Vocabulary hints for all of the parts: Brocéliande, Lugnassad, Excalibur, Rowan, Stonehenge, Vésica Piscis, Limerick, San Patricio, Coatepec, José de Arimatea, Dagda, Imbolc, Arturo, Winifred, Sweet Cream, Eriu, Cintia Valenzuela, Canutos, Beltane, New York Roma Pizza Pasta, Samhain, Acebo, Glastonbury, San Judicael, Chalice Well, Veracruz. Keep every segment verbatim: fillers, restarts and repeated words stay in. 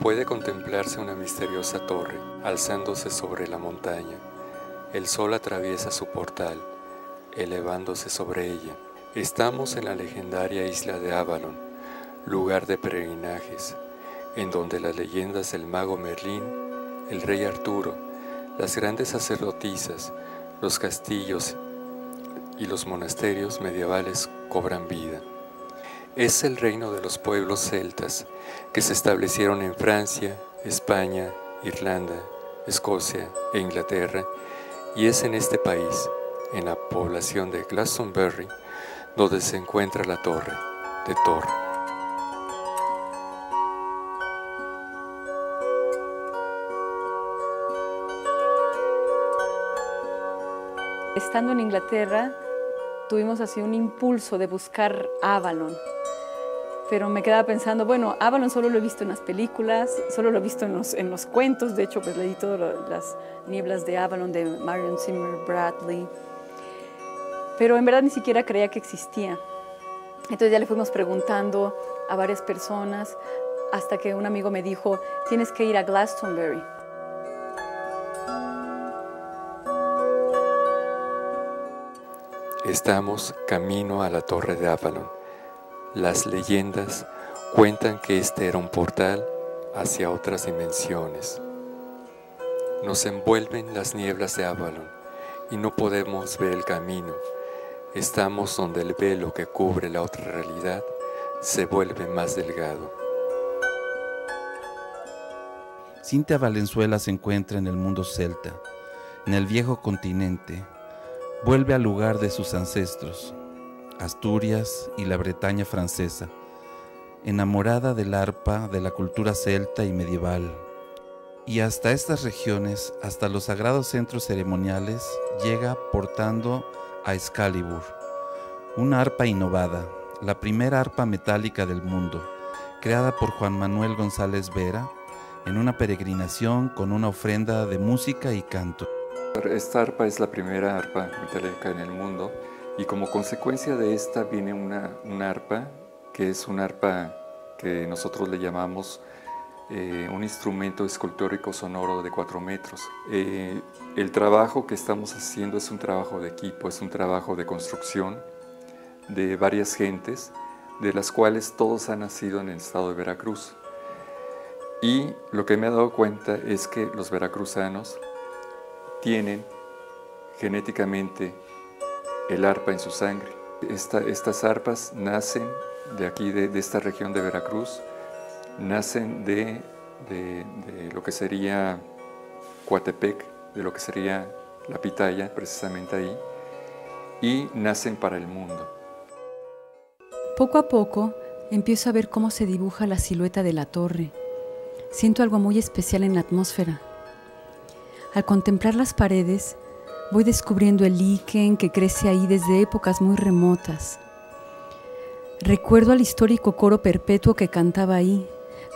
Puede contemplarse una misteriosa torre alzándose sobre la montaña. El sol atraviesa su portal, elevándose sobre ella. Estamos en la legendaria isla de Avalon, lugar de peregrinajes, en donde las leyendas del mago Merlín, el rey Arturo, las grandes sacerdotisas, los castillos y los monasterios medievales cobran vida. Es el reino de los pueblos celtas que se establecieron en Francia, España, Irlanda, Escocia e Inglaterra, y es en este país, en la población de Glastonbury, donde se encuentra la torre de Tor. Estando en Inglaterra, tuvimos así un impulso de buscar Avalon. Pero me quedaba pensando, bueno, Avalon solo lo he visto en las películas, solo lo he visto en los, en los cuentos. De hecho, pues leí todas las nieblas de Avalon de Marion Zimmer Bradley. Pero en verdad ni siquiera creía que existía. Entonces ya le fuimos preguntando a varias personas hasta que un amigo me dijo, tienes que ir a Glastonbury. Estamos camino a la Torre de Avalon. Las leyendas cuentan que este era un portal hacia otras dimensiones. Nos envuelven las nieblas de Avalon y no podemos ver el camino. Estamos donde el velo que cubre la otra realidad se vuelve más delgado. Cintia Valenzuela se encuentra en el mundo celta, en el viejo continente. Vuelve al lugar de sus ancestros, Asturias y la Bretaña francesa, enamorada del arpa, de la cultura celta y medieval. Y hasta estas regiones, hasta los sagrados centros ceremoniales, llega portando a Excalibur, una arpa innovada, la primera arpa metálica del mundo, creada por Juan Manuel González Vera, en una peregrinación con una ofrenda de música y canto. Esta arpa es la primera arpa metálica en el mundo. Y como consecuencia de esta viene una, una arpa, que es una arpa que nosotros le llamamos eh, un instrumento escultórico sonoro de cuatro metros. Eh, el trabajo que estamos haciendo es un trabajo de equipo, es un trabajo de construcción de varias gentes, de las cuales todos han nacido en el estado de Veracruz. Y lo que me he dado cuenta es que los veracruzanos tienen genéticamente el arpa en su sangre. Esta, estas arpas nacen de aquí, de, de esta región de Veracruz, nacen de, de, de lo que sería Coatepec, de lo que sería la pitaya, precisamente ahí, y nacen para el mundo. Poco a poco empiezo a ver cómo se dibuja la silueta de la torre. Siento algo muy especial en la atmósfera. Al contemplar las paredes, voy descubriendo el liquen que crece ahí desde épocas muy remotas. Recuerdo al histórico coro perpetuo que cantaba ahí,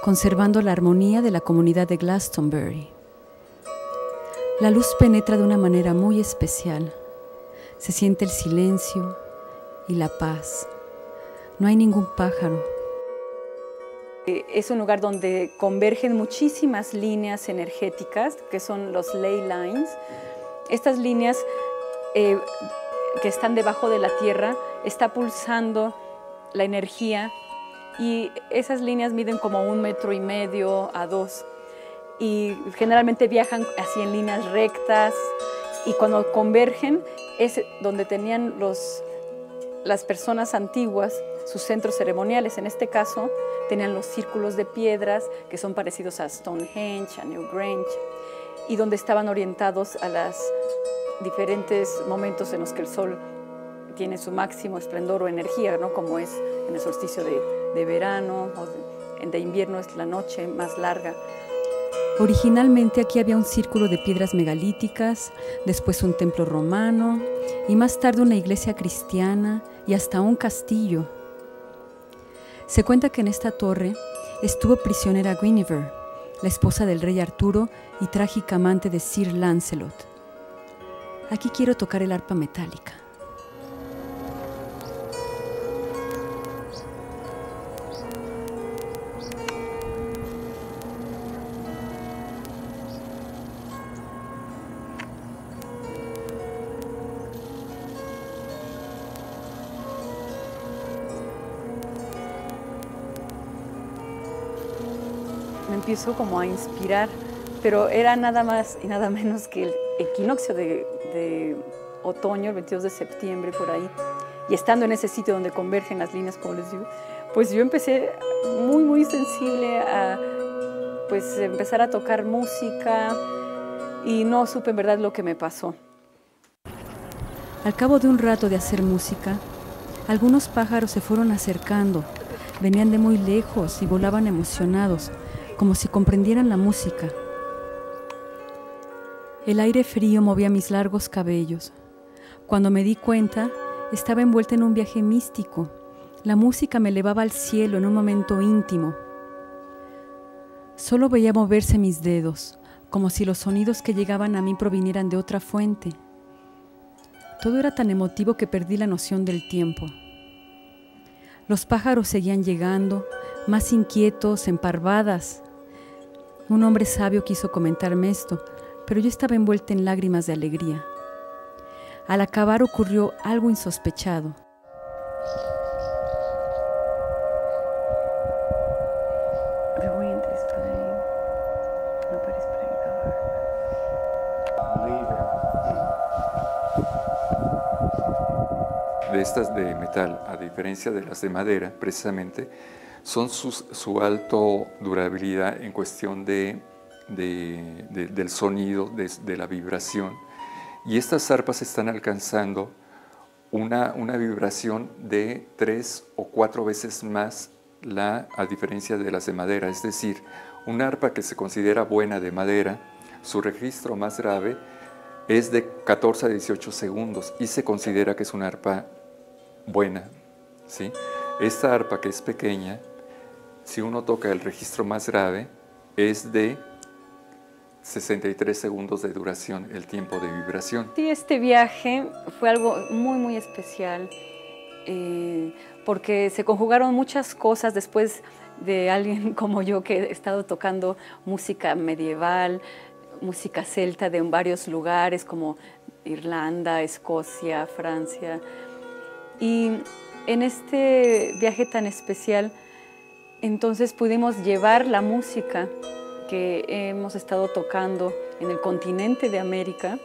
conservando la armonía de la comunidad de Glastonbury. La luz penetra de una manera muy especial. Se siente el silencio y la paz. No hay ningún pájaro. Es un lugar donde convergen muchísimas líneas energéticas, que son los ley lines. Estas líneas eh, que están debajo de la tierra, está pulsando la energía, y esas líneas miden como un metro y medio a dos. Y generalmente viajan así en líneas rectas, y cuando convergen es donde tenían los, las personas antiguas sus centros ceremoniales. En este caso tenían los círculos de piedras que son parecidos a Stonehenge, a Newgrange, y donde estaban orientados a los diferentes momentos en los que el sol tiene su máximo esplendor o energía, ¿no? Como es en el solsticio de, de verano, o de, de invierno es la noche más larga. Originalmente aquí había un círculo de piedras megalíticas, después un templo romano y más tarde una iglesia cristiana y hasta un castillo. Se cuenta que en esta torre estuvo prisionera Guinevere, la esposa del rey Arturo y trágica amante de Sir Lancelot. Aquí quiero tocar el arpa metálica. Empiezo como a inspirar, pero era nada más y nada menos que el equinoccio de, de otoño, el veintidós de septiembre, por ahí. Y estando en ese sitio donde convergen las líneas, como les digo, pues yo empecé muy, muy sensible a pues, empezar a tocar música, y no supe en verdad lo que me pasó. Al cabo de un rato de hacer música, algunos pájaros se fueron acercando, venían de muy lejos y volaban emocionados, como si comprendieran la música. El aire frío movía mis largos cabellos. Cuando me di cuenta, estaba envuelta en un viaje místico. La música me elevaba al cielo en un momento íntimo. Solo veía moverse mis dedos, como si los sonidos que llegaban a mí provinieran de otra fuente. Todo era tan emotivo que perdí la noción del tiempo. Los pájaros seguían llegando, más inquietos, en parvadas. Un hombre sabio quiso comentarme esto, pero yo estaba envuelta en lágrimas de alegría. Al acabar ocurrió algo insospechado. De estas de metal, a diferencia de las de madera, precisamente, son su, su alto durabilidad en cuestión de De, de, del sonido, de, de la vibración, y estas arpas están alcanzando una, una vibración de tres o cuatro veces más la, a diferencia de las de madera. Es decir, una arpa que se considera buena de madera, su registro más grave es de catorce a dieciocho segundos y se considera que es una arpa buena, ¿sí? Esta arpa que es pequeña, si uno toca el registro más grave, es de sesenta y tres segundos de duración, el tiempo de vibración. Sí, este viaje fue algo muy, muy especial, eh, porque se conjugaron muchas cosas después de alguien como yo que he estado tocando música medieval, música celta de varios lugares como Irlanda, Escocia, Francia. Y en este viaje tan especial, entonces pudimos llevar la música que hemos estado tocando en el continente de América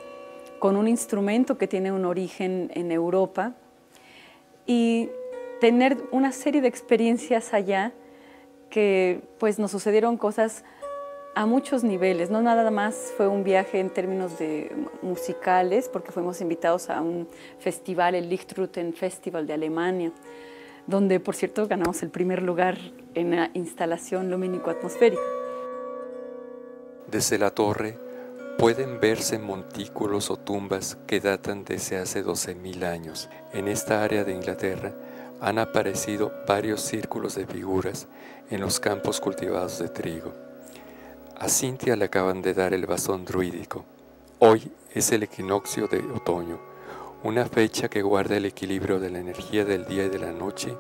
con un instrumento que tiene un origen en Europa, y tener una serie de experiencias allá que pues nos sucedieron cosas a muchos niveles. No nada más fue un viaje en términos de musicales, porque fuimos invitados a un festival, el Lichtruten Festival de Alemania, donde por cierto ganamos el primer lugar en la instalación lumínico-atmosférica. Desde la torre pueden verse montículos o tumbas que datan desde hace doce mil años. En esta área de Inglaterra han aparecido varios círculos de figuras en los campos cultivados de trigo. A Cintia le acaban de dar el bastón druídico, Hoy es el equinoccio de otoño, una fecha que guarda el equilibrio de la energía del día y de la noche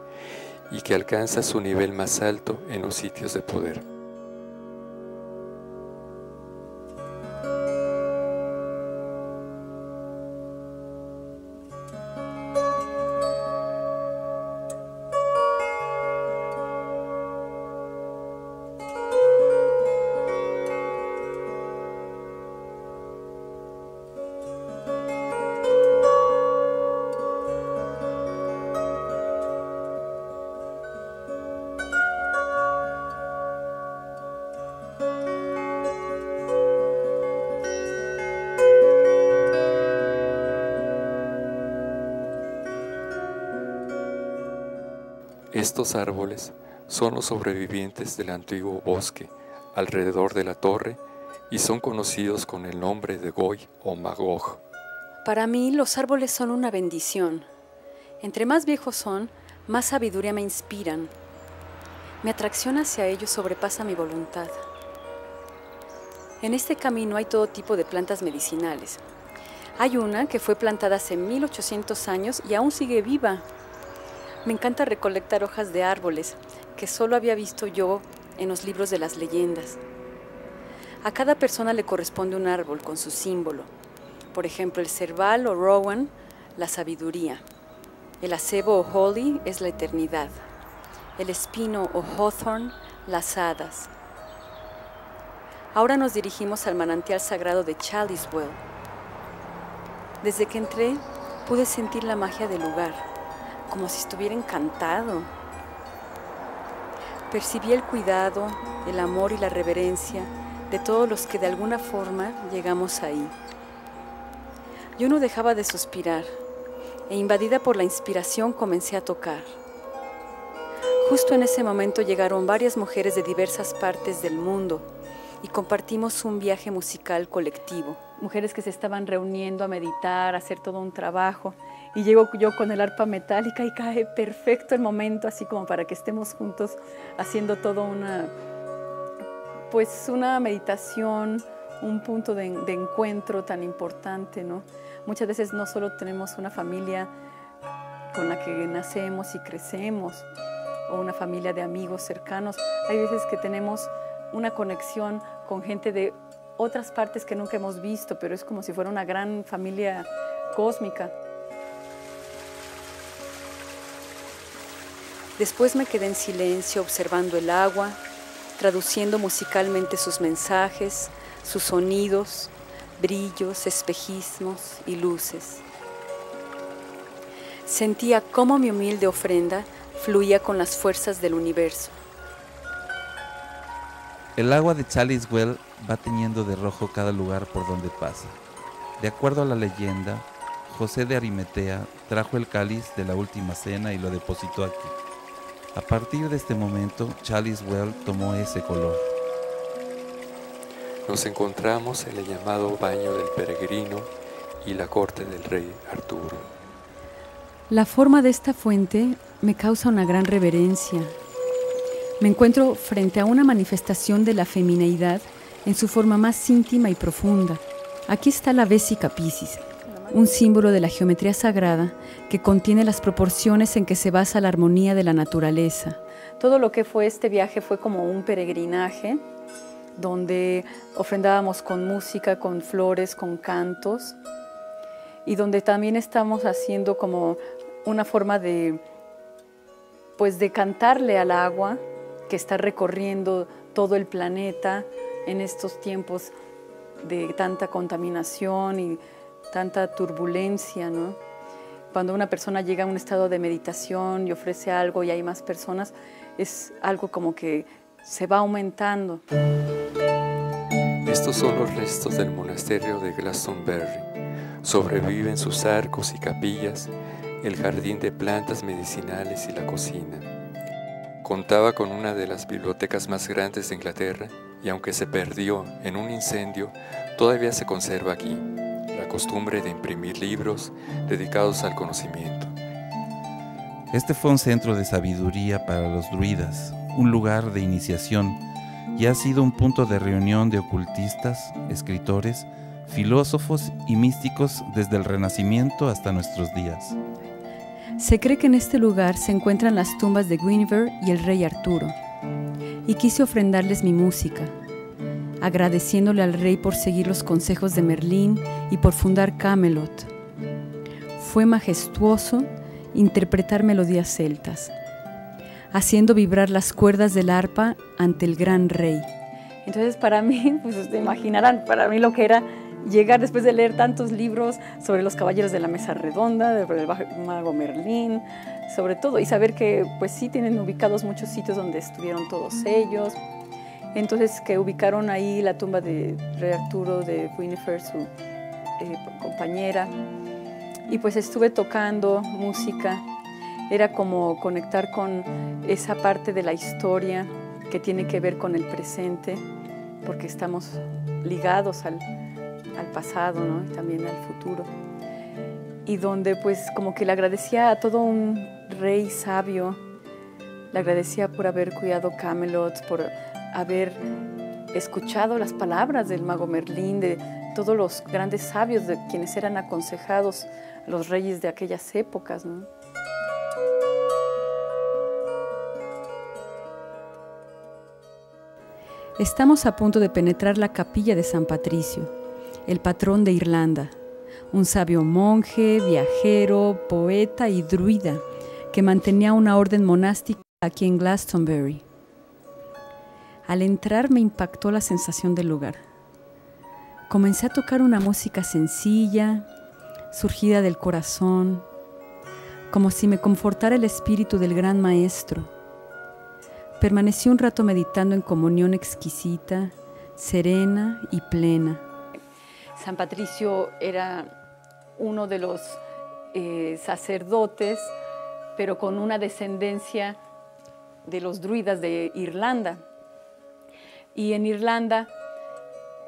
y que alcanza su nivel más alto en los sitios de poder. Estos árboles son los sobrevivientes del antiguo bosque alrededor de la torre y son conocidos con el nombre de Goy o Magog. Para mí, los árboles son una bendición. Entre más viejos son, más sabiduría me inspiran. Mi atracción hacia ellos sobrepasa mi voluntad. En este camino hay todo tipo de plantas medicinales. Hay una que fue plantada hace mil ochocientos años y aún sigue viva. Me encanta recolectar hojas de árboles que solo había visto yo en los libros de las leyendas. A cada persona le corresponde un árbol con su símbolo. Por ejemplo, el Serbal o Rowan, la sabiduría. El Acebo o Holly es la eternidad. El Espino o Hawthorn, las hadas. Ahora nos dirigimos al manantial sagrado de Chalice Well. Desde que entré, pude sentir la magia del lugar, como si estuviera encantado. Percibí el cuidado, el amor y la reverencia de todos los que de alguna forma llegamos ahí. Yo no dejaba de suspirar, e invadida por la inspiración comencé a tocar. Justo en ese momento llegaron varias mujeres de diversas partes del mundo y compartimos un viaje musical colectivo. Mujeres que se estaban reuniendo a meditar, a hacer todo un trabajo. Y llego yo con el arpa metálica y cae perfecto el momento, así como para que estemos juntos haciendo todo una, pues una meditación, un punto de, de encuentro tan importante, ¿no? Muchas veces no solo tenemos una familia con la que nacemos y crecemos, o una familia de amigos cercanos. Hay veces que tenemos una conexión con gente de otras partes que nunca hemos visto, pero es como si fuera una gran familia cósmica. Después me quedé en silencio observando el agua, traduciendo musicalmente sus mensajes, sus sonidos, brillos, espejismos y luces. Sentía cómo mi humilde ofrenda fluía con las fuerzas del universo. El agua de Chalice Well va teñiendo de rojo cada lugar por donde pasa. De acuerdo a la leyenda, José de Arimatea trajo el cáliz de la última cena y lo depositó aquí. A partir de este momento, Chalice Well tomó ese color. Nos encontramos en el llamado baño del peregrino y la corte del rey Arturo. La forma de esta fuente me causa una gran reverencia. Me encuentro frente a una manifestación de la femineidad en su forma más íntima y profunda. Aquí está la Vésica Piscis, un símbolo de la geometría sagrada que contiene las proporciones en que se basa la armonía de la naturaleza. Todo lo que fue este viaje fue como un peregrinaje donde ofrendábamos con música, con flores, con cantos y donde también estamos haciendo como una forma de, pues de cantarle al agua que está recorriendo todo el planeta en estos tiempos de tanta contaminación y tanta turbulencia, ¿no? Cuando una persona llega a un estado de meditación y ofrece algo y hay más personas, es algo como que se va aumentando. Estos son los restos del monasterio de Glastonbury. Sobreviven sus arcos y capillas, el jardín de plantas medicinales y la cocina. Contaba con una de las bibliotecas más grandes de Inglaterra y aunque se perdió en un incendio, todavía se conserva aquí la costumbre de imprimir libros dedicados al conocimiento. Este fue un centro de sabiduría para los druidas, un lugar de iniciación, y ha sido un punto de reunión de ocultistas, escritores filósofos y místicos desde el Renacimiento hasta nuestros días. Se cree que en este lugar se encuentran las tumbas de Guinevere y el rey Arturo, y quise ofrendarles mi música, agradeciéndole al rey por seguir los consejos de Merlín y por fundar Camelot. Fue majestuoso interpretar melodías celtas, haciendo vibrar las cuerdas del arpa ante el gran rey. Entonces para mí, pues ustedes imaginarán, para mí lo que era llegar después de leer tantos libros sobre los caballeros de la mesa redonda, sobre el mago Merlín, sobre todo, y saber que pues sí tienen ubicados muchos sitios donde estuvieron todos ellos. Entonces que ubicaron ahí la tumba de rey Arturo, de Winifred, su eh, compañera, y pues estuve tocando música. Era como conectar con esa parte de la historia que tiene que ver con el presente, porque estamos ligados al, al pasado, ¿no? Y también al futuro. Y donde pues como que le agradecía a todo un rey sabio, le agradecía por haber cuidado Camelot, por haber escuchado las palabras del mago Merlín, de todos los grandes sabios, de quienes eran aconsejados los reyes de aquellas épocas, ¿no? Estamos a punto de penetrar la capilla de San Patricio, el patrón de Irlanda, un sabio monje, viajero, poeta y druida que mantenía una orden monástica aquí en Glastonbury. Al entrar me impactó la sensación del lugar. Comencé a tocar una música sencilla, surgida del corazón, como si me confortara el espíritu del gran maestro. Permanecí un rato meditando en comunión exquisita, serena y plena. San Patricio era uno de los eh, sacerdotes, pero con una descendencia de los druidas de Irlanda. Y en Irlanda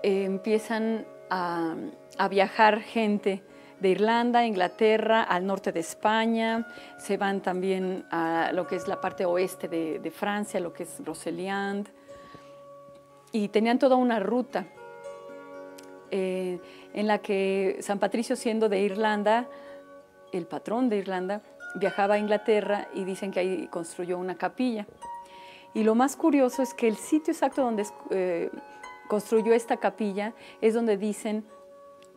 eh, empiezan a, a viajar gente de Irlanda, Inglaterra, al norte de España, se van también a lo que es la parte oeste de, de Francia, lo que es Brocéliande, y tenían toda una ruta eh, en la que San Patricio, siendo de Irlanda, el patrón de Irlanda, viajaba a Inglaterra y dicen que ahí construyó una capilla. Y lo más curioso es que el sitio exacto donde eh, construyó esta capilla es donde dicen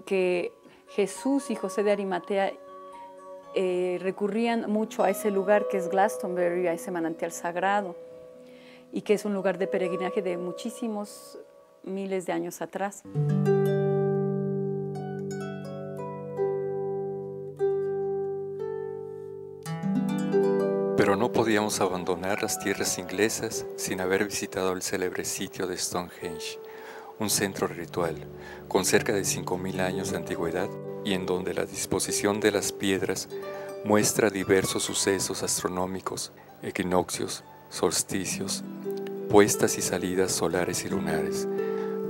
que Jesús y José de Arimatea eh, recurrían mucho a ese lugar que es Glastonbury, a ese manantial sagrado, y que es un lugar de peregrinaje de muchísimos miles de años atrás. Pero no podíamos abandonar las tierras inglesas sin haber visitado el célebre sitio de Stonehenge, un centro ritual con cerca de cinco mil años de antigüedad y en donde la disposición de las piedras muestra diversos sucesos astronómicos, equinoccios, solsticios, puestas y salidas solares y lunares.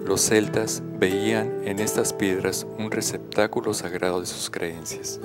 Los celtas veían en estas piedras un receptáculo sagrado de sus creencias.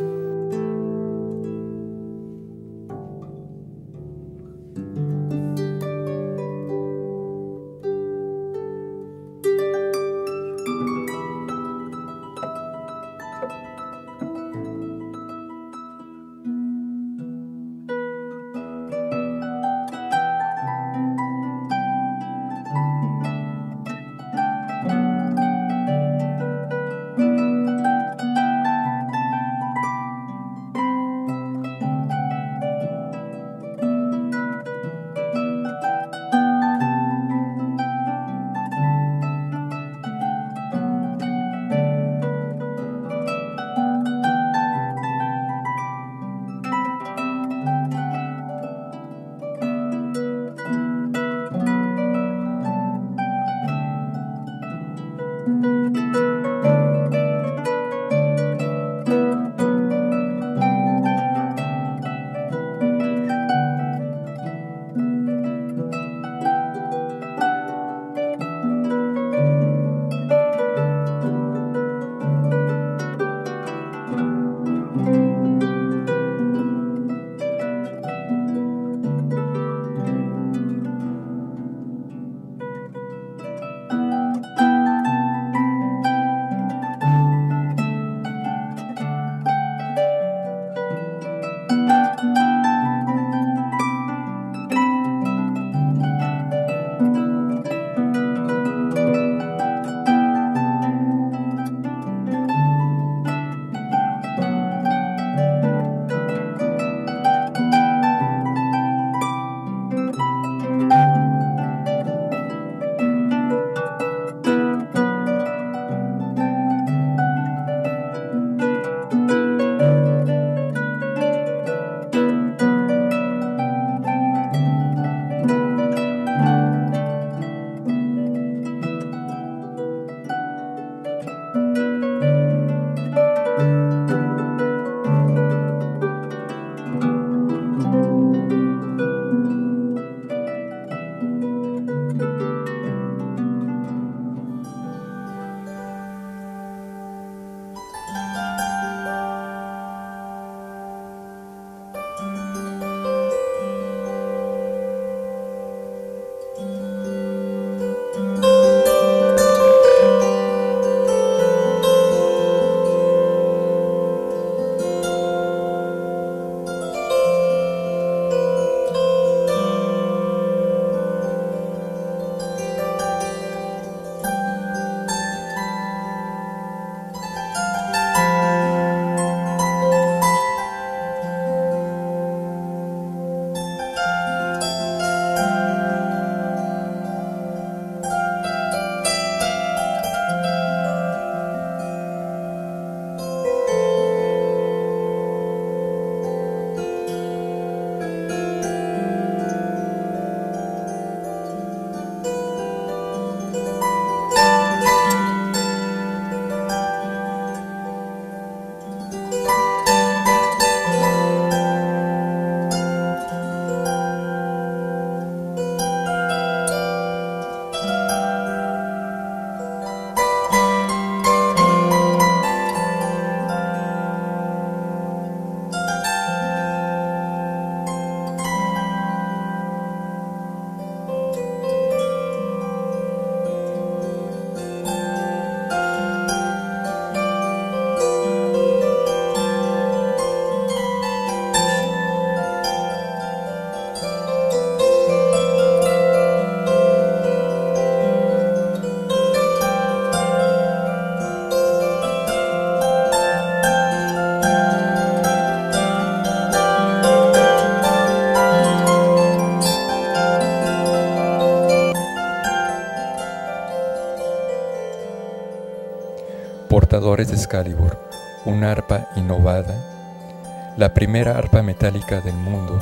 portadores de Excalibur, una arpa innovada, la primera arpa metálica del mundo.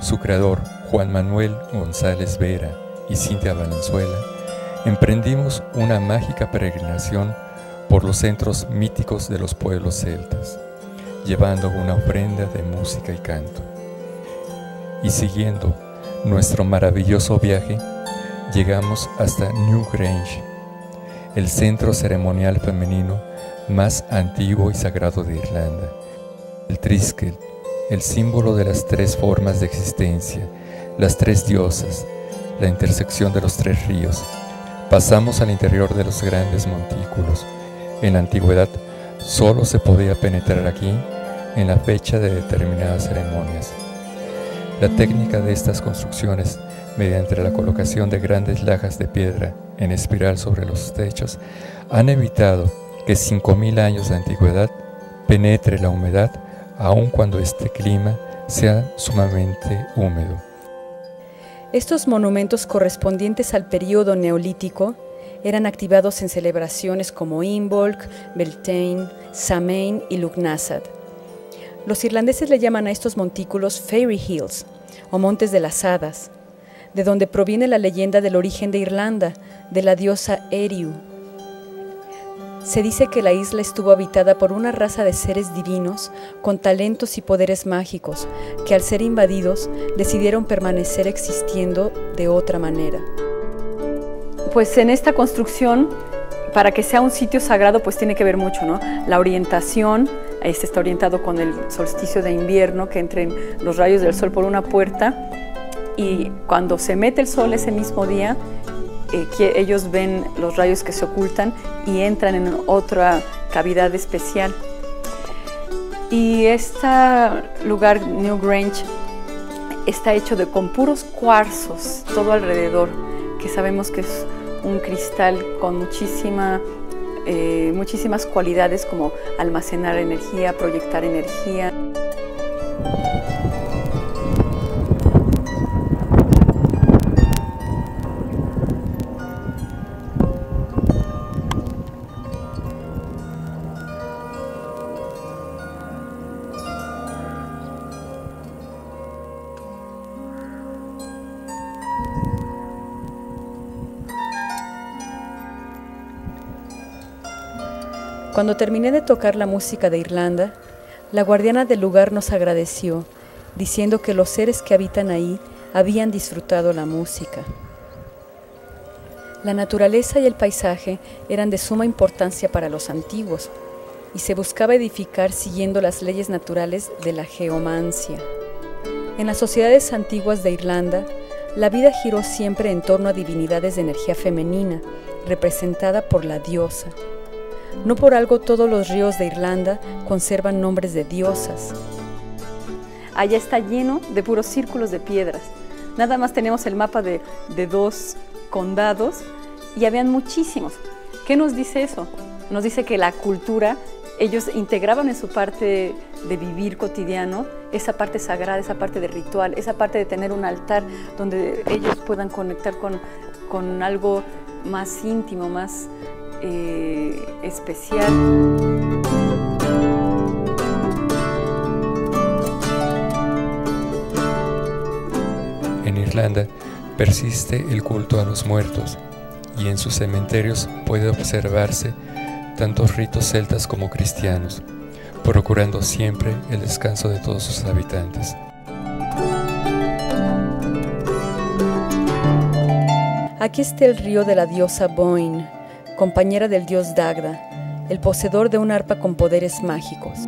Su creador, Juan Manuel González Vera y Cintia Valenzuela, emprendimos una mágica peregrinación por los centros míticos de los pueblos celtas, llevando una ofrenda de música y canto. Y siguiendo nuestro maravilloso viaje, llegamos hasta Newgrange, el centro ceremonial femenino más antiguo y sagrado de Irlanda. El Triskel, el símbolo de las tres formas de existencia, las tres diosas, la intersección de los tres ríos. Pasamos al interior de los grandes montículos. En la antigüedad solo se podía penetrar aquí en la fecha de determinadas ceremonias. La técnica de estas construcciones, mediante la colocación de grandes lajas de piedra en espiral sobre los techos, han evitado que cinco mil años de antigüedad penetre la humedad, aun cuando este clima sea sumamente húmedo. Estos monumentos correspondientes al periodo neolítico eran activados en celebraciones como Imbolc, Beltane, Samhain y Lugnassad. Los irlandeses le llaman a estos montículos Fairy Hills, o Montes de las Hadas, de donde proviene la leyenda del origen de Irlanda, de la diosa Eriu. Se dice que la isla estuvo habitada por una raza de seres divinos con talentos y poderes mágicos que, al ser invadidos, decidieron permanecer existiendo de otra manera. Pues en esta construcción, para que sea un sitio sagrado, pues tiene que ver mucho, ¿no? La orientación, este está orientado con el solsticio de invierno, que entren los rayos del sol por una puerta, y cuando se mete el sol ese mismo día, Eh, que ellos ven los rayos que se ocultan y entran en otra cavidad especial. Y este lugar, Newgrange, está hecho de, con puros cuarzos todo alrededor, que sabemos que es un cristal con muchísima, eh, muchísimas cualidades, como almacenar energía, proyectar energía. Cuando terminé de tocar la música de Irlanda, la guardiana del lugar nos agradeció, diciendo que los seres que habitan ahí habían disfrutado la música. La naturaleza y el paisaje eran de suma importancia para los antiguos, y se buscaba edificar siguiendo las leyes naturales de la geomancia. En las sociedades antiguas de Irlanda, la vida giró siempre en torno a divinidades de energía femenina, representada por la diosa. No por algo todos los ríos de Irlanda conservan nombres de diosas. Allá está lleno de puros círculos de piedras. Nada más tenemos el mapa de, de dos condados y habían muchísimos. ¿Qué nos dice eso? Nos dice que la cultura, ellos integraban en su parte de vivir cotidiano esa parte sagrada, esa parte de ritual, esa parte de tener un altar donde ellos puedan conectar con, con algo más íntimo, más... Eh, especial. En Irlanda persiste el culto a los muertos y en sus cementerios puede observarse tantos ritos celtas como cristianos, procurando siempre el descanso de todos sus habitantes. Aquí está el río de la diosa Boin, compañera del dios Dagda, el poseedor de un arpa con poderes mágicos.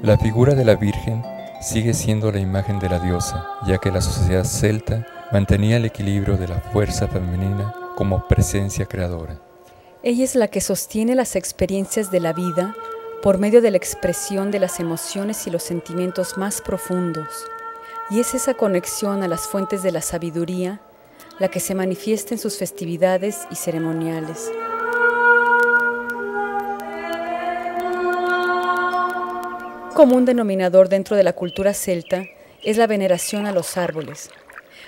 La figura de la Virgen sigue siendo la imagen de la diosa, ya que la sociedad celta mantenía el equilibrio de la fuerza femenina como presencia creadora. Ella es la que sostiene las experiencias de la vida por medio de la expresión de las emociones y los sentimientos más profundos, y es esa conexión a las fuentes de la sabiduría la que se manifiesta en sus festividades y ceremoniales. Un común denominador dentro de la cultura celta es la veneración a los árboles,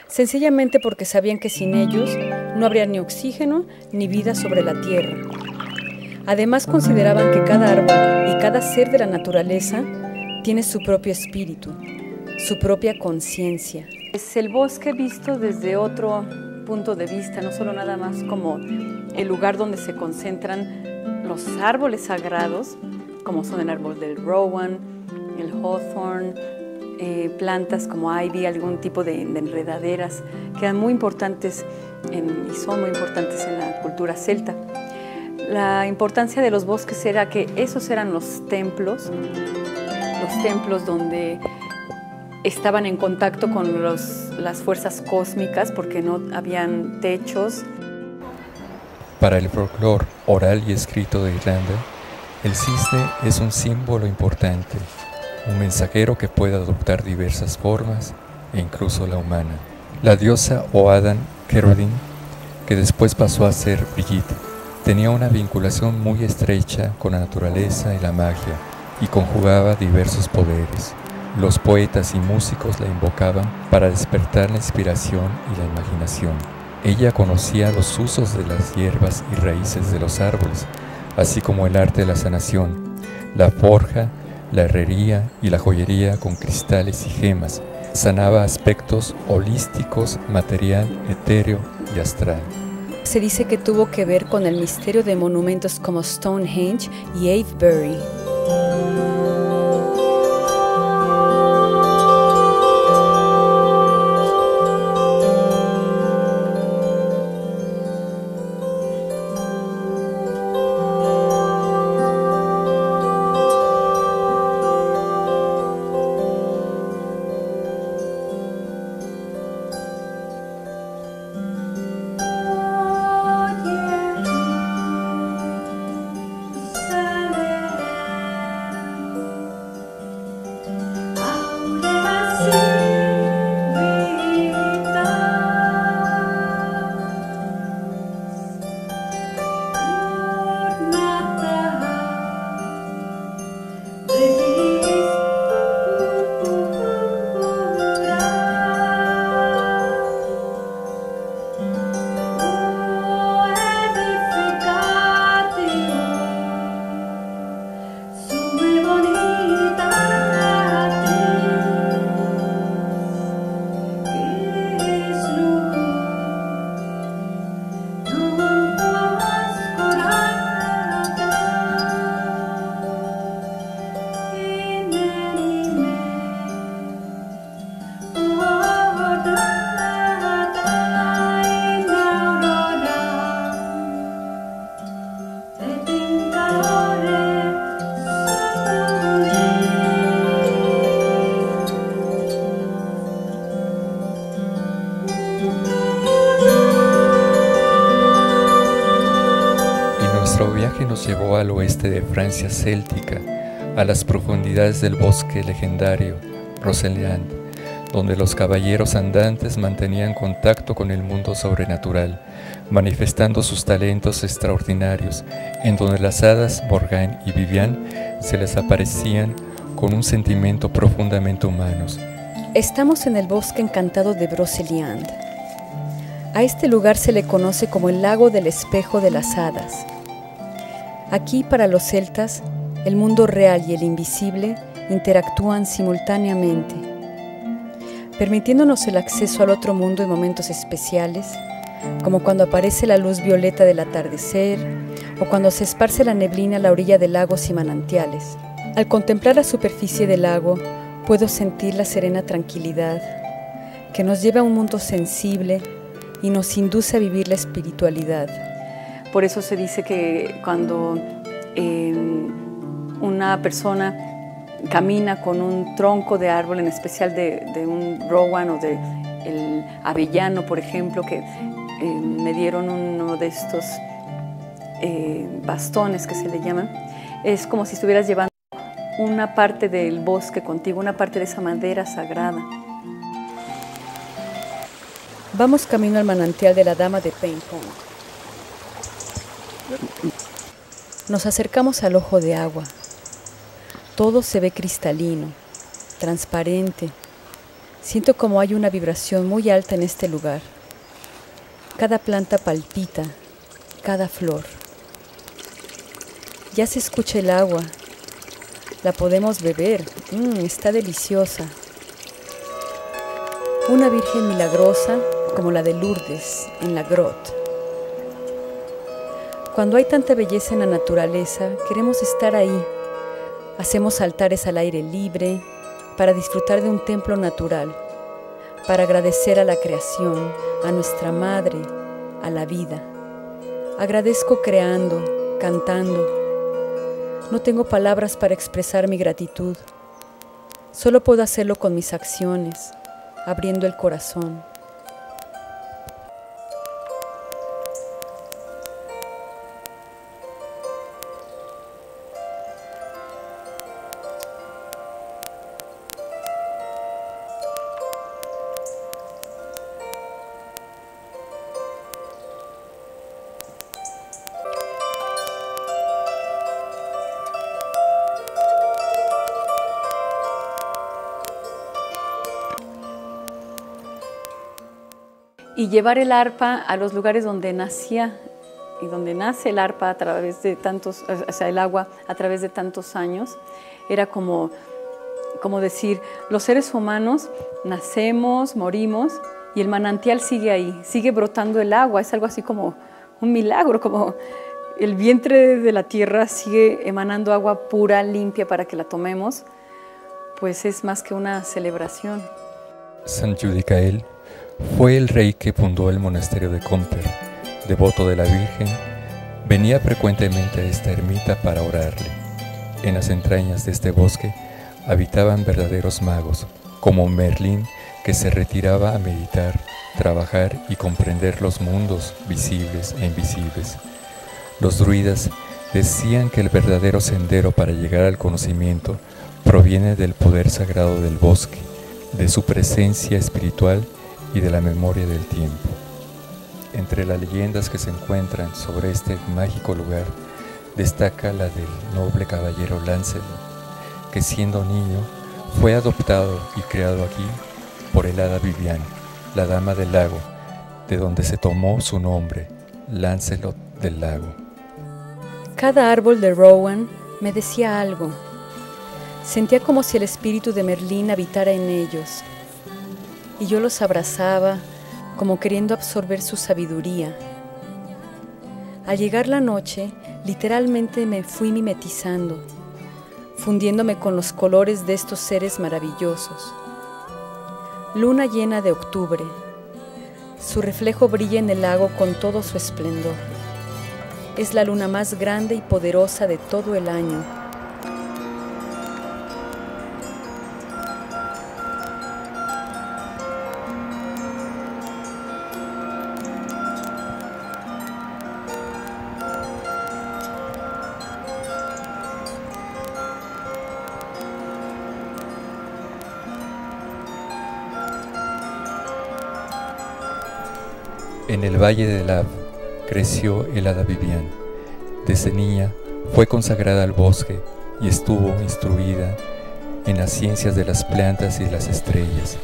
sencillamente porque sabían que sin ellos no habría ni oxígeno ni vida sobre la tierra. Además, consideraban que cada árbol y cada ser de la naturaleza tiene su propio espíritu, su propia conciencia. Es el bosque visto desde otro punto de vista, no solo nada más como el lugar donde se concentran los árboles sagrados, como son el árbol del Rowan, el Hawthorn, eh, plantas como ivy, algún tipo de, de enredaderas, que eran muy importantes en, y son muy importantes en la cultura celta. La importancia de los bosques era que esos eran los templos, los templos donde estaban en contacto con los, las fuerzas cósmicas, porque no habían techos. Para el folclore oral y escrito de Irlanda, el cisne es un símbolo importante, un mensajero que puede adoptar diversas formas e incluso la humana. La diosa Oadan Kerodin, que después pasó a ser Brigid, tenía una vinculación muy estrecha con la naturaleza y la magia y conjugaba diversos poderes. Los poetas y músicos la invocaban para despertar la inspiración y la imaginación. Ella conocía los usos de las hierbas y raíces de los árboles, así como el arte de la sanación, la forja, la herrería y la joyería con cristales y gemas. Sanaba aspectos holísticos, material, etéreo y astral. Se dice que tuvo que ver con el misterio de monumentos como Stonehenge y Avebury. Llevó al oeste de Francia céltica, a las profundidades del bosque legendario Brocéliande, donde los caballeros andantes mantenían contacto con el mundo sobrenatural, manifestando sus talentos extraordinarios, en donde las hadas Morgane y Viviane se les aparecían con un sentimiento profundamente humano. Estamos en el bosque encantado de Brocéliande. A este lugar se le conoce como el lago del espejo de las hadas. Aquí, para los celtas, el mundo real y el invisible interactúan simultáneamente, permitiéndonos el acceso al otro mundo en momentos especiales, como cuando aparece la luz violeta del atardecer o cuando se esparce la neblina a la orilla de lagos y manantiales. Al contemplar la superficie del lago, puedo sentir la serena tranquilidad que nos lleva a un mundo sensible y nos induce a vivir la espiritualidad. Por eso se dice que cuando eh, una persona camina con un tronco de árbol, en especial de, de un rowan o de el avellano, por ejemplo, que eh, me dieron uno de estos eh, bastones que se le llaman, es como si estuvieras llevando una parte del bosque contigo, una parte de esa madera sagrada. Vamos camino al manantial de la Dama de Paimpont. Nos acercamos al ojo de agua. Todo se ve cristalino, transparente. Siento como hay una vibración muy alta en este lugar. Cada planta palpita, cada flor. Ya se escucha el agua. La podemos beber. Mmm, está deliciosa. Una virgen milagrosa como la de Lourdes en la Grotte. Cuando hay tanta belleza en la naturaleza, queremos estar ahí. Hacemos altares al aire libre para disfrutar de un templo natural, para agradecer a la creación, a nuestra madre, a la vida. Agradezco creando, cantando. No tengo palabras para expresar mi gratitud. Solo puedo hacerlo con mis acciones, abriendo el corazón. Y llevar el arpa a los lugares donde nacía y donde nace el arpa a través de tantos, o sea, el agua a través de tantos años, era como, como decir, los seres humanos nacemos, morimos y el manantial sigue ahí, sigue brotando el agua, es algo así como un milagro, como el vientre de la tierra sigue emanando agua pura, limpia para que la tomemos, pues es más que una celebración. San Judicael fue el rey que fundó el monasterio de Comper. Devoto de la Virgen, venía frecuentemente a esta ermita para orarle. En las entrañas de este bosque habitaban verdaderos magos, como Merlin, que se retiraba a meditar, trabajar y comprender los mundos visibles e invisibles. Los druidas decían que el verdadero sendero para llegar al conocimiento proviene del poder sagrado del bosque, de su presencia espiritual y de la memoria del tiempo. Entre las leyendas que se encuentran sobre este mágico lugar, destaca la del noble caballero Lancelot, que siendo niño fue adoptado y criado aquí por el hada Vivian, la dama del lago, de donde se tomó su nombre, Lancelot del lago. Cada árbol de Rowan me decía algo. Sentía como si el espíritu de Merlín habitara en ellos, y yo los abrazaba, como queriendo absorber su sabiduría. Al llegar la noche, literalmente me fui mimetizando, fundiéndome con los colores de estos seres maravillosos. Luna llena de octubre, su reflejo brilla en el lago con todo su esplendor. Es la luna más grande y poderosa de todo el año. En el Valle del Av creció el hada Vivian. Desde niña fue consagrada al bosque y estuvo instruida en las ciencias de las plantas y las estrellas.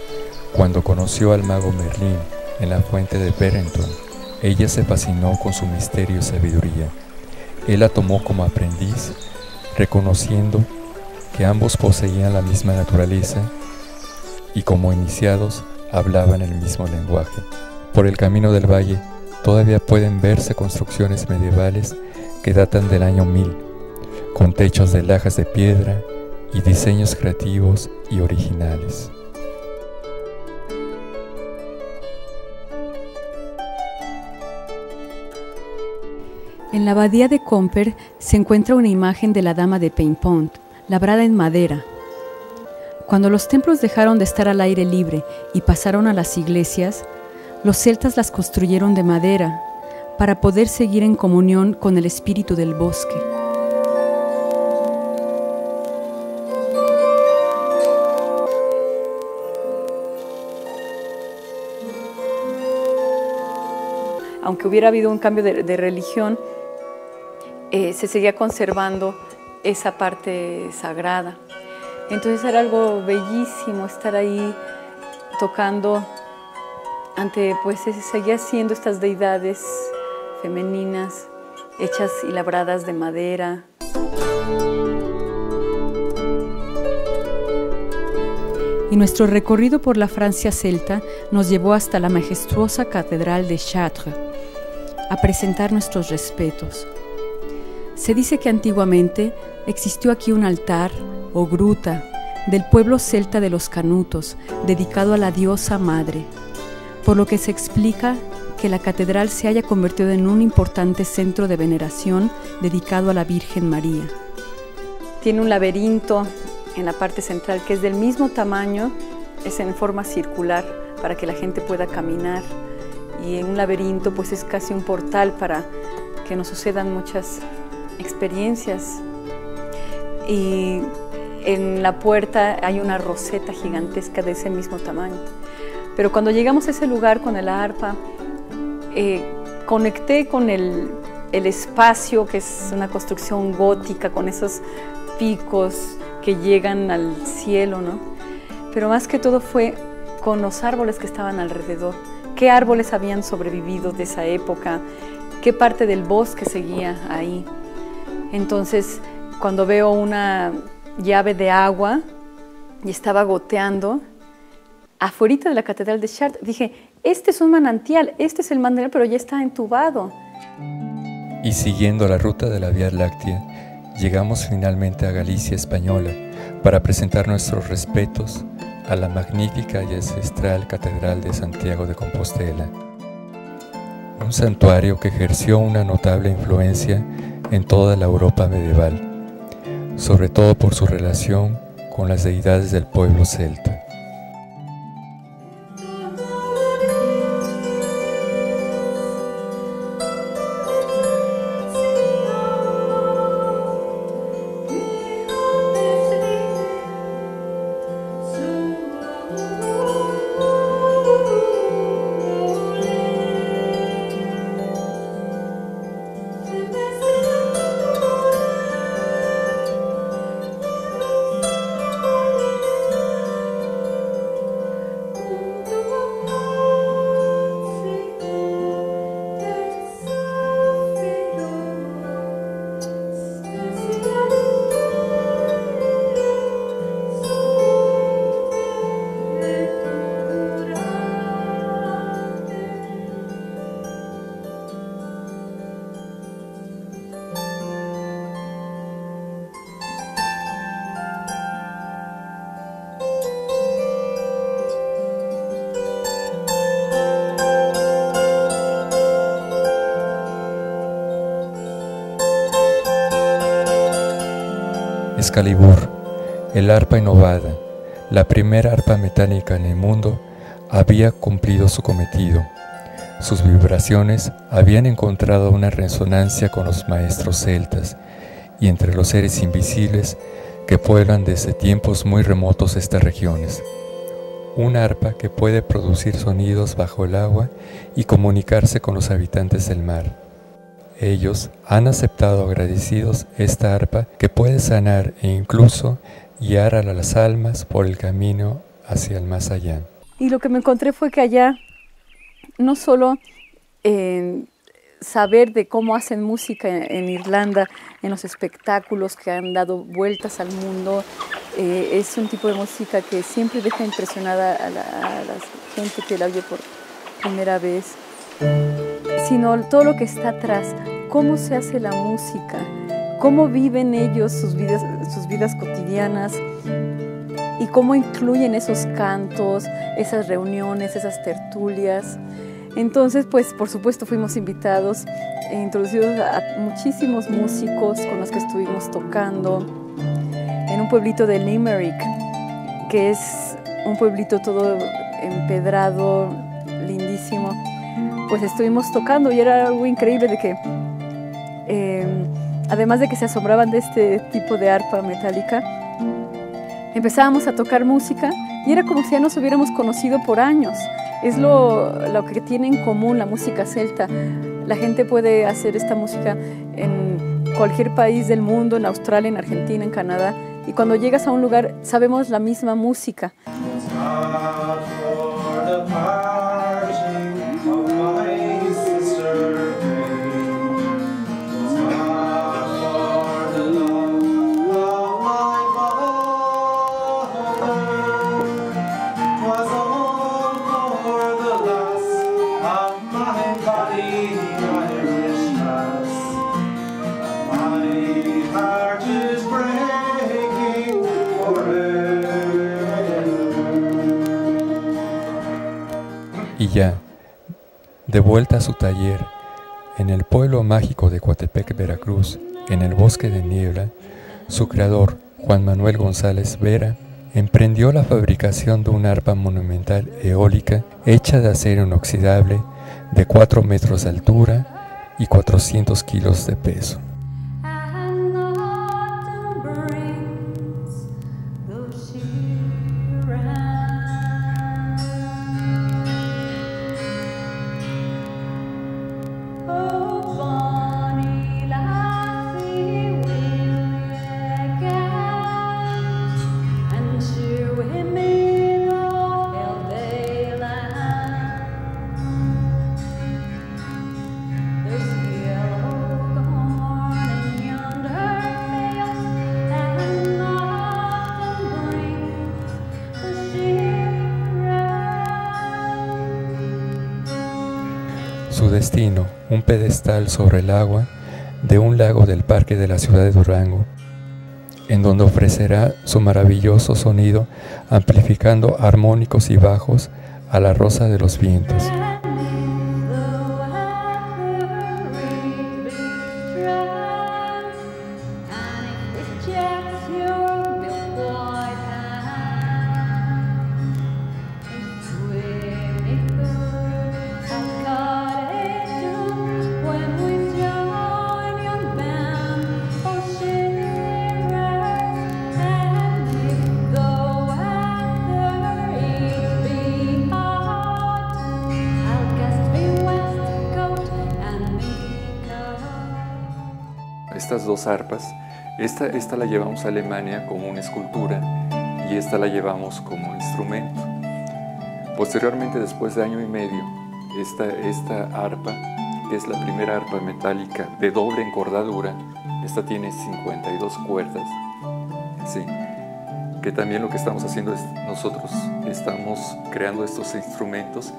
Cuando conoció al mago Merlín en la fuente de Berenton, ella se fascinó con su misterio y sabiduría. Él la tomó como aprendiz, reconociendo que ambos poseían la misma naturaleza y como iniciados hablaban el mismo lenguaje. Por el camino del valle todavía pueden verse construcciones medievales que datan del año mil, con techos de lajas de piedra y diseños creativos y originales. En la abadía de Comper se encuentra una imagen de la dama de Paimpont, labrada en madera. Cuando los templos dejaron de estar al aire libre y pasaron a las iglesias, los celtas las construyeron de madera para poder seguir en comunión con el espíritu del bosque. Aunque hubiera habido un cambio de, de religión, eh, se seguía conservando esa parte sagrada. Entonces era algo bellísimo estar ahí tocando ante, pues, seguía siendo estas deidades femeninas hechas y labradas de madera. Y nuestro recorrido por la Francia celta nos llevó hasta la majestuosa catedral de Chartres, a presentar nuestros respetos. Se dice que antiguamente existió aquí un altar o gruta del pueblo celta de los Canutos, dedicado a la diosa madre, por lo que se explica que la catedral se haya convertido en un importante centro de veneración dedicado a la Virgen María. Tiene un laberinto en la parte central, que es del mismo tamaño, es en forma circular para que la gente pueda caminar, y en un laberinto pues es casi un portal para que nos sucedan muchas experiencias. Y en la puerta hay una roseta gigantesca de ese mismo tamaño. Pero cuando llegamos a ese lugar con el arpa, eh, conecté con el, el espacio, que es una construcción gótica con esos picos que llegan al cielo, ¿no? Pero más que todo fue con los árboles que estaban alrededor. ¿Qué árboles habían sobrevivido de esa época? ¿Qué parte del bosque seguía ahí? Entonces, cuando veo una llave de agua y estaba goteando afuera de la catedral de Chartres, dije, este es un manantial, este es el manantial, pero ya está entubado. Y siguiendo la ruta de la Vía Láctea, llegamos finalmente a Galicia española para presentar nuestros respetos a la magnífica y ancestral Catedral de Santiago de Compostela, un santuario que ejerció una notable influencia en toda la Europa medieval, sobre todo por su relación con las deidades del pueblo celta. Excalibur, el arpa innovada, la primera arpa metálica en el mundo, había cumplido su cometido. Sus vibraciones habían encontrado una resonancia con los maestros celtas y entre los seres invisibles que pueblan desde tiempos muy remotos estas regiones. Una arpa que puede producir sonidos bajo el agua y comunicarse con los habitantes del mar. Ellos han aceptado agradecidos esta arpa que puede sanar e incluso guiar a las almas por el camino hacia el más allá. Y lo que me encontré fue que allá no solo eh, saber de cómo hacen música en, en Irlanda, en los espectáculos que han dado vueltas al mundo, eh, es un tipo de música que siempre deja impresionada a la, a la gente que la oye por primera vez, sino todo lo que está atrás, cómo se hace la música, cómo viven ellos sus vidas, sus vidas cotidianas y cómo incluyen esos cantos, esas reuniones, esas tertulias. Entonces, pues, por supuesto, fuimos invitados e introducidos a muchísimos músicos con los que estuvimos tocando en un pueblito de Limerick, que es un pueblito todo empedrado, lindísimo. Pues estuvimos tocando y era algo increíble de que, eh, además de que se asombraban de este tipo de arpa metálica, empezábamos a tocar música y era como si ya nos hubiéramos conocido por años. Es lo, lo que tiene en común la música celta. La gente puede hacer esta música en cualquier país del mundo, en Australia, en Argentina, en Canadá, y cuando llegas a un lugar sabemos la misma música. ya, de vuelta a su taller, en el pueblo mágico de Coatepec, Veracruz, en el bosque de niebla, su creador, Juan Manuel González Vera, emprendió la fabricación de una arpa monumental eólica hecha de acero inoxidable de cuatro metros de altura y cuatrocientos kilos de peso. Destino, un pedestal sobre el agua de un lago del parque de la ciudad de Durango, en donde ofrecerá su maravilloso sonido amplificando armónicos y bajos a la rosa de los vientos. Estas dos arpas, esta, esta la llevamos a Alemania como una escultura y esta la llevamos como instrumento. Posteriormente, después de año y medio, esta, esta arpa, que es la primera arpa metálica de doble encordadura, esta tiene cincuenta y dos cuerdas, sí, que también lo que estamos haciendo es, nosotros estamos creando estos instrumentos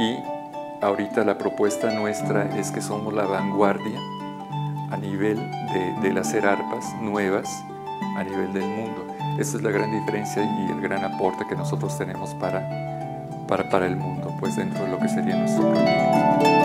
y ahorita la propuesta nuestra es que somos la vanguardia a nivel de, de hacer arpas nuevas a nivel del mundo. Esa es la gran diferencia y el gran aporte que nosotros tenemos para, para, para el mundo, pues dentro de lo que sería nuestro proyecto.